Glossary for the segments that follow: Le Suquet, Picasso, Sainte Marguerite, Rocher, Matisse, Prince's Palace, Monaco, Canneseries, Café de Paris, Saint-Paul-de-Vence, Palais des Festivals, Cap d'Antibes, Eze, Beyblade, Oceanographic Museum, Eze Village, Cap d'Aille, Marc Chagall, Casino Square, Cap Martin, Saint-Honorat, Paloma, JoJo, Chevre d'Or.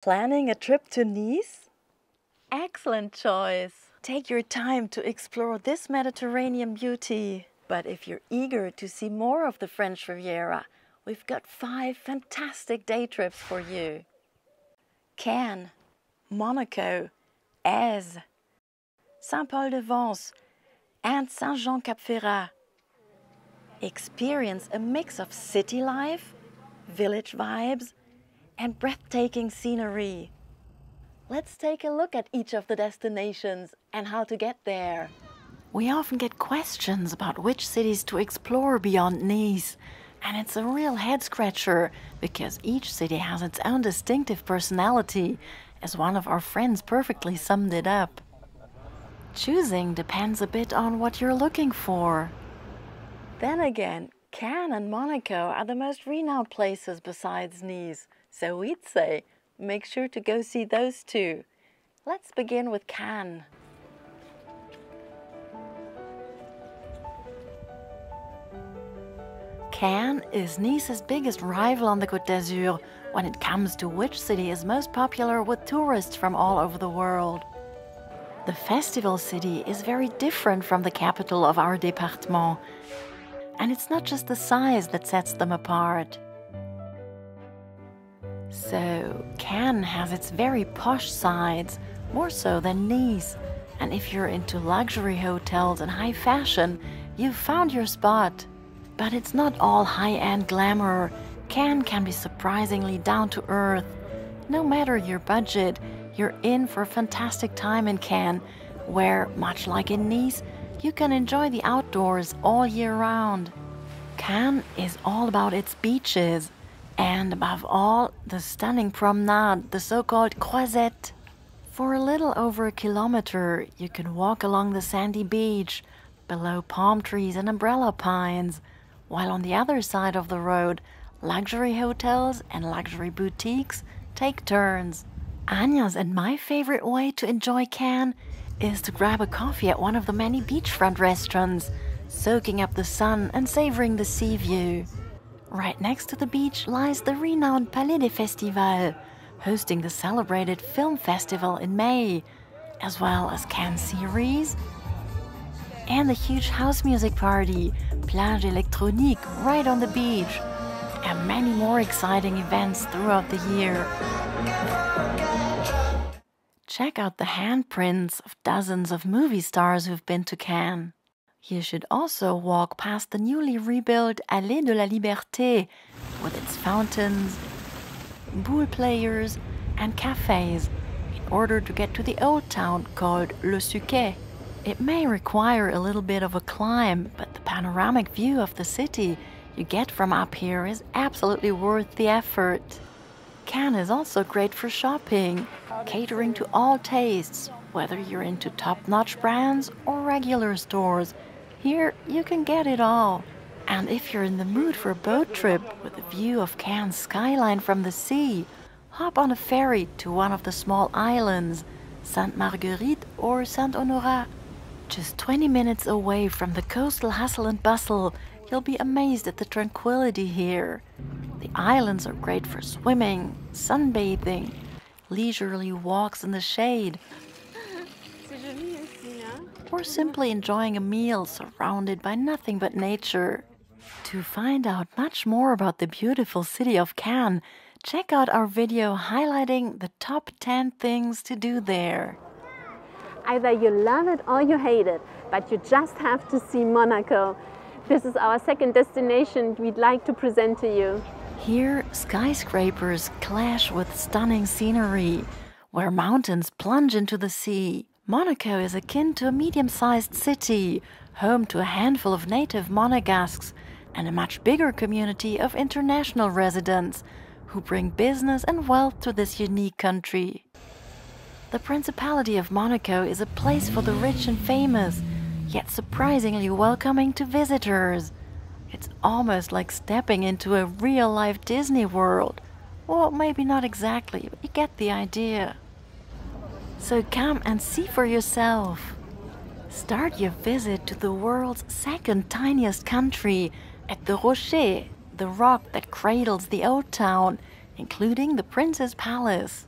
Planning a trip to Nice? Excellent choice! Take your time to explore this Mediterranean beauty. But if you're eager to see more of the French Riviera, we've got 5 fantastic day trips for you. Cannes, Monaco, Eze, Saint-Paul-de-Vence and Saint-Jean-Cap-Ferrat. Experience a mix of city life, village vibes and breathtaking scenery. Let's take a look at each of the destinations and how to get there. We often get questions about which cities to explore beyond Nice. And it's a real head-scratcher, because each city has its own distinctive personality, as one of our friends perfectly summed it up. Choosing depends a bit on what you're looking for. Then again, Cannes and Monaco are the most renowned places besides Nice. So we'd say, make sure to go see those two. Let's begin with Cannes. Cannes is Nice's biggest rival on the Côte d'Azur when it comes to which city is most popular with tourists from all over the world. The festival city is very different from the capital of our département. And it's not just the size that sets them apart. So, Cannes has its very posh sides, more so than Nice. And if you're into luxury hotels and high fashion, you've found your spot. But it's not all high-end glamour. Cannes can be surprisingly down-to-earth. No matter your budget, you're in for a fantastic time in Cannes, where, much like in Nice, you can enjoy the outdoors all year round. Cannes is all about its beaches. And above all, the stunning promenade, the so-called Croisette. For a little over a kilometer, you can walk along the sandy beach, below palm trees and umbrella pines, while on the other side of the road, luxury hotels and luxury boutiques take turns. Anya's and my favorite way to enjoy Cannes is to grab a coffee at one of the many beachfront restaurants, soaking up the sun and savoring the sea view. Right next to the beach lies the renowned Palais des Festivals, hosting the celebrated film festival in May, as well as Canneseries and the huge house music party, Plage Electronique, right on the beach, and many more exciting events throughout the year. Check out the handprints of dozens of movie stars who've been to Cannes. You should also walk past the newly rebuilt Allée de la Liberté with its fountains, boule players and cafes in order to get to the old town called Le Suquet. It may require a little bit of a climb, but the panoramic view of the city you get from up here is absolutely worth the effort. Cannes is also great for shopping, catering to all tastes, whether you're into top-notch brands or regular stores. Here you can get it all. And if you're in the mood for a boat trip with a view of Cannes' skyline from the sea, hop on a ferry to one of the small islands, Sainte Marguerite or Saint-Honorat. Just 20 minutes away from the coastal hustle and bustle, you'll be amazed at the tranquility here. The islands are great for swimming, sunbathing, leisurely walks in the shade, or simply enjoying a meal surrounded by nothing but nature. To find out much more about the beautiful city of Cannes, check out our video highlighting the top 10 things to do there. Either you love it or you hate it, but you just have to see Monaco. This is our second destination we'd like to present to you. Here, skyscrapers clash with stunning scenery, where mountains plunge into the sea. Monaco is akin to a medium-sized city, home to a handful of native Monegasques and a much bigger community of international residents who bring business and wealth to this unique country. The Principality of Monaco is a place for the rich and famous, yet surprisingly welcoming to visitors. It's almost like stepping into a real-life Disney world. Or maybe not exactly, but you get the idea. So come and see for yourself. Start your visit to the world's second tiniest country at the Rocher, the rock that cradles the old town, including the Prince's Palace.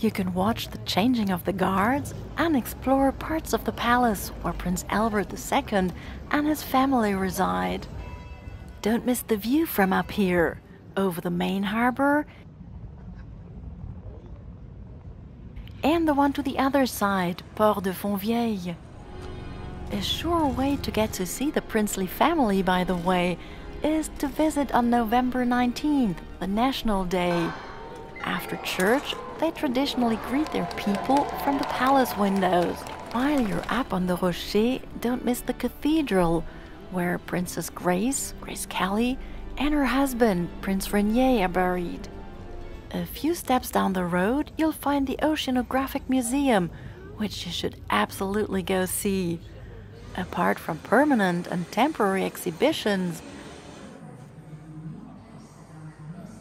You can watch the changing of the guards and explore parts of the palace where Prince Albert II and his family reside. Don't miss the view from up here, over the main harbour and the one to the other side, Port de Fontvieille. A sure way to get to see the princely family, by the way, is to visit on November 19th, the National Day. After church, they traditionally greet their people from the palace windows. While you're up on the Rocher, don't miss the cathedral, where Princess Grace, Grace Kelly, and her husband, Prince Rainier, are buried. A few steps down the road, you'll find the Oceanographic Museum, which you should absolutely go see. Apart from permanent and temporary exhibitions,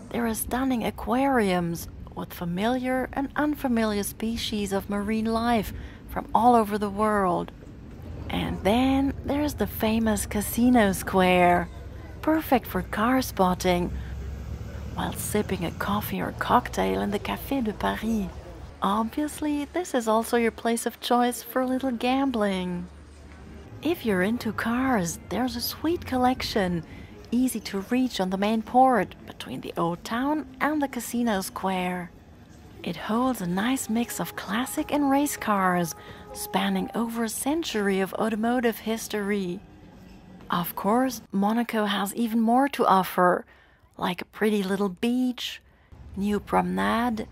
there are stunning aquariums with familiar and unfamiliar species of marine life from all over the world. And then there's the famous Casino Square, perfect for car spotting, while sipping a coffee or cocktail in the Café de Paris. Obviously, this is also your place of choice for a little gambling. If you're into cars, there's a sweet collection, easy to reach on the main port, between the Old Town and the Casino Square. It holds a nice mix of classic and race cars, spanning over a century of automotive history. Of course, Monaco has even more to offer, like a pretty little beach, new promenade,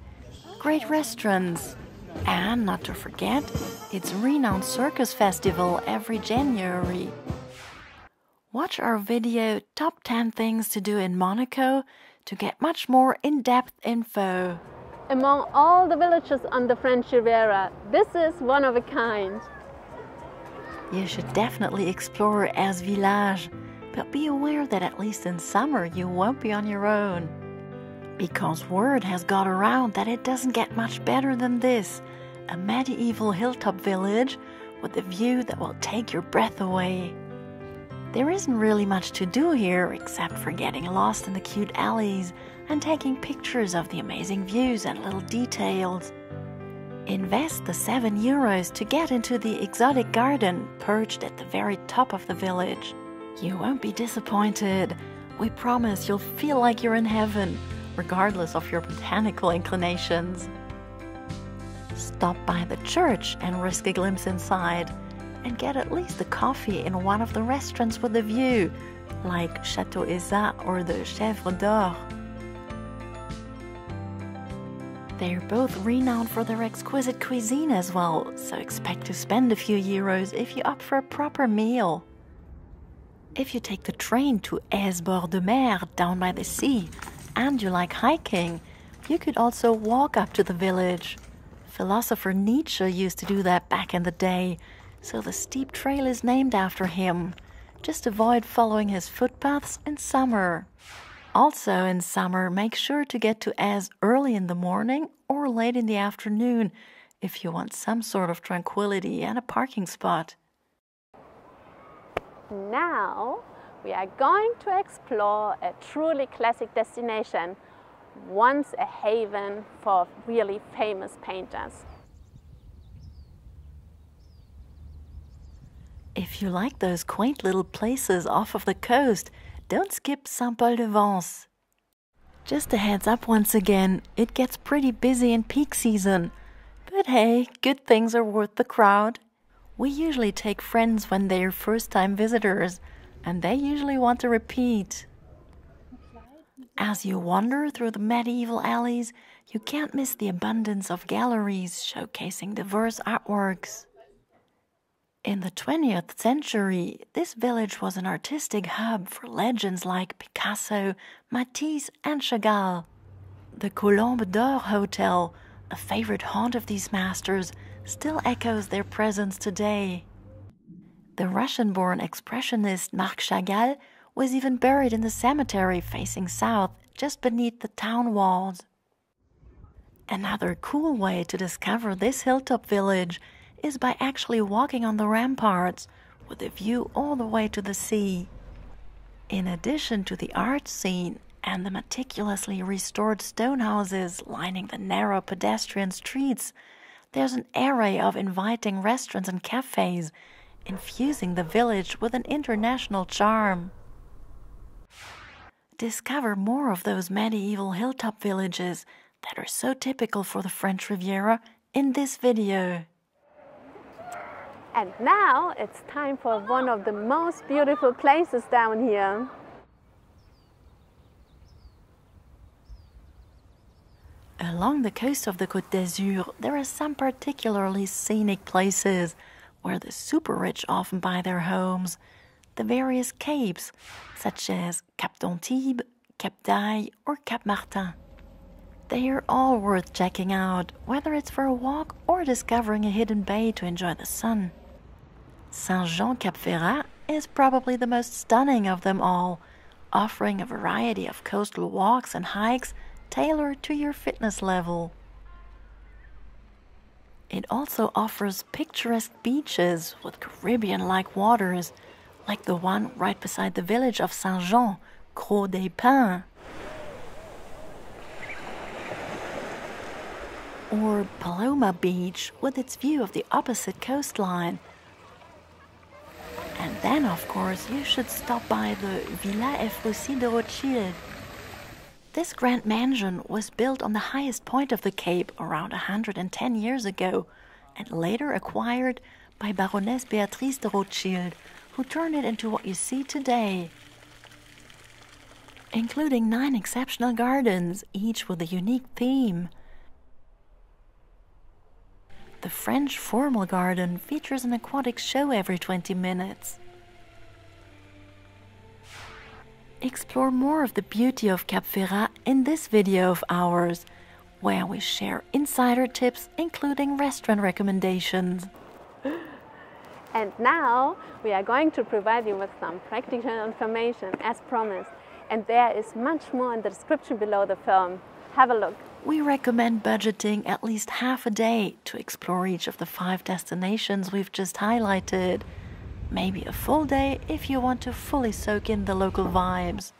great restaurants, and not to forget, its renowned circus festival every January. Watch our video Top 10 Things to Do in Monaco to get much more in-depth info. Among all the villages on the French Riviera, this is one of a kind. You should definitely explore Eze Village, but be aware that at least in summer you won't be on your own, because word has got around that it doesn't get much better than this, a medieval hilltop village with a view that will take your breath away. There isn't really much to do here except for getting lost in the cute alleys and taking pictures of the amazing views and little details. Invest the €7 to get into the exotic garden perched at the very top of the village. You won't be disappointed. We promise you'll feel like you're in heaven, regardless of your botanical inclinations. Stop by the church and risk a glimpse inside, and get at least a coffee in one of the restaurants with a view, like Chateau Eza or the Chevre d'Or. They're both renowned for their exquisite cuisine as well, so expect to spend a few euros if you opt for a proper meal. If you take the train to Eze-Bord-de-Mer down by the sea, and you like hiking, you could also walk up to the village. Philosopher Nietzsche used to do that back in the day, so the steep trail is named after him. Just avoid following his footpaths in summer. Also in summer, make sure to get to Eze early in the morning or late in the afternoon if you want some sort of tranquility and a parking spot. Now we are going to explore a truly classic destination, once a haven for really famous painters. If you like those quaint little places off of the coast, don't skip Saint-Paul-de-Vence. Just a heads up once again, it gets pretty busy in peak season. But hey, good things are worth the crowd. We usually take friends when they're first-time visitors, and they usually want to repeat. As you wander through the medieval alleys, you can't miss the abundance of galleries showcasing diverse artworks. In the 20th century, this village was an artistic hub for legends like Picasso, Matisse and Chagall. The Colombe d'Or Hotel, a favorite haunt of these masters, still echoes their presence today. The Russian-born expressionist Marc Chagall was even buried in the cemetery facing south, just beneath the town walls. Another cool way to discover this hilltop village is by actually walking on the ramparts, with a view all the way to the sea. In addition to the art scene, and the meticulously restored stone houses lining the narrow pedestrian streets, there's an array of inviting restaurants and cafes, infusing the village with an international charm. Discover more of those medieval hilltop villages that are so typical for the French Riviera in this video. And now it's time for one of the most beautiful places down here. Along the coast of the Côte d'Azur, there are some particularly scenic places where the super-rich often buy their homes. The various capes, such as Cap d'Antibes, Cap d'Aille or Cap Martin. They are all worth checking out, whether it's for a walk or discovering a hidden bay to enjoy the sun. Saint-Jean-Cap-Ferrat is probably the most stunning of them all, offering a variety of coastal walks and hikes tailored to your fitness level. It also offers picturesque beaches with Caribbean-like waters, like the one right beside the village of Saint-Jean, Croix des Pins, or Paloma Beach with its view of the opposite coastline. And then, of course, you should stop by the Villa Efroussi de Rothschild. This grand mansion was built on the highest point of the Cape around 110 years ago and later acquired by Baroness Beatrice de Rothschild, who turned it into what you see today. Including 9 exceptional gardens, each with a unique theme. The French formal garden features an aquatic show every 20 minutes. Explore more of the beauty of Cap Ferrat in this video of ours, where we share insider tips including restaurant recommendations. And now we are going to provide you with some practical information as promised, and there is much more in the description below the film. Have a look. We recommend budgeting at least half a day to explore each of the 5 destinations we've just highlighted. Maybe a full day if you want to fully soak in the local vibes.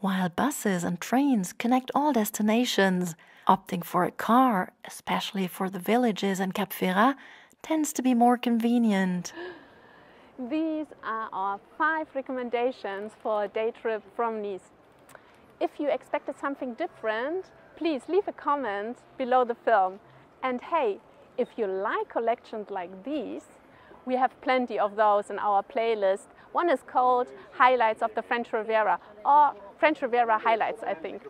While buses and trains connect all destinations, opting for a car, especially for the villages and Cap Ferrat, tends to be more convenient. These are our 5 recommendations for a day trip from Nice. If you expected something different, please leave a comment below the film. And hey, if you like collections like these, we have plenty of those in our playlist. One is called Highlights of the French Riviera, or French Riviera Highlights, I think.